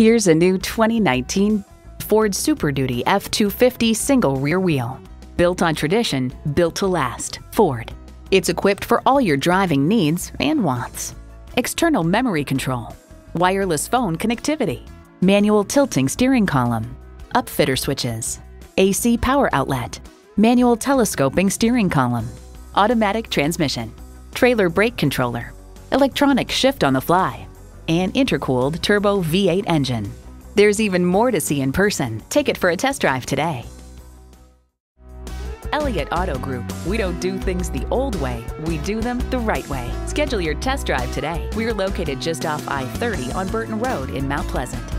Here's a new 2019 Ford Super Duty F-250 single rear wheel. Built on tradition, built to last, Ford. It's equipped for all your driving needs and wants. External memory control, wireless phone connectivity, manual tilting steering column, upfitter switches, AC power outlet, manual telescoping steering column, automatic transmission, trailer brake controller, electronic shift on the fly, and intercooled turbo V8 engine. There's even more to see in person. Take it for a test drive today. Elliott Auto Group. We don't do things the old way, we do them the right way. Schedule your test drive today. We're located just off I-30 on Burton Road in Mt. Pleasant.